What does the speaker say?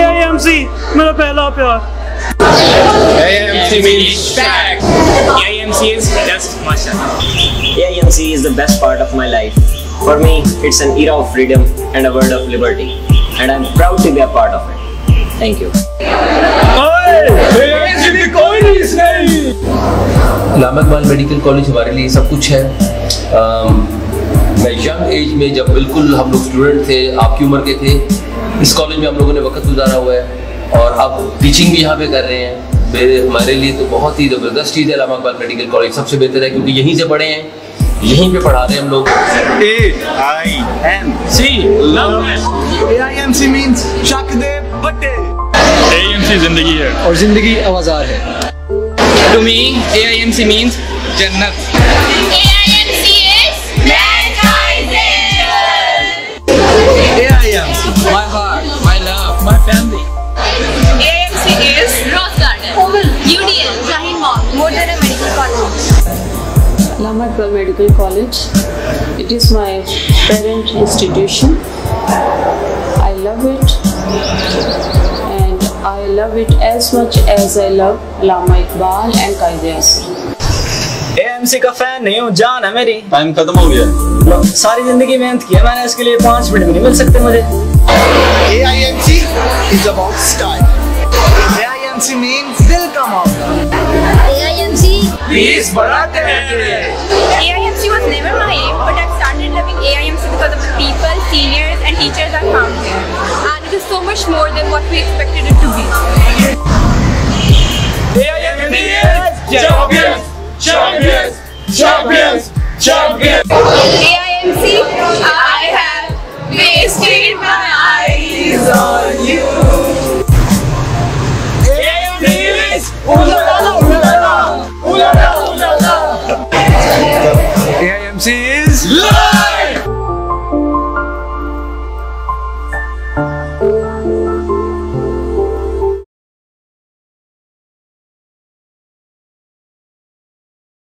AIMC मेरा पहला प्यार. AIMC means fact. AIMC is just mashallah. AIMC is the best part of my life. For me, it's an era of freedom and a world of liberty, and I'm proud to be a part of it. Thank you. Allama Iqbal medical college हमारे लिए सब कुछ है. मैं young age में जब बिल्कुल हम लोग स्टूडेंट थे, आपकी उम्र के थे, इस कॉलेज में हम लोगों ने वक्त गुजारा हुआ है और अब टीचिंग भी यहाँ पे कर रहे हैं. मेरे हमारे लिए तो बहुत ही ज़बरदस्त चीज़ है. अल्लामा इकबाल मेडिकल कॉलेज सबसे बेहतर है क्योंकि यहीं से पढ़े हैं, यहीं पे पढ़ा रहे हैं हम लोग. AIMC means Shakdev Patel. AIMC जिंदगी है और जिंदगी आवाज़दार है. To me, AIMC means Jannat. AIMC is Kaizhe. AIMC, my heart, my love, my family. AIMC is Rose Garden, UDL, Shaheen Mall, Modern Medical College. Allama Iqbal Medical College. It is my parent institution. I love it. I love it as much as I love Allama Iqbal and Kaizhe Asri. AIMC का fan नहीं हूँ, जान है मेरी. Time खत्म हो गया. सारी जिंदगी मेहनत की है मैंने इसके लिए, 5 मिनट भी नहीं मिल सकते मुझे. AIMC is about style. AIMC means दिल का मामला. AIMC please बढ़ाते हैं. AIMC was never my aim, but I've started loving AIMC because of the people, seniors and teachers I found here. And it is so much more than what we expected it to be. AIMC champions, champions, champions, champions. AIMC, I have wasted my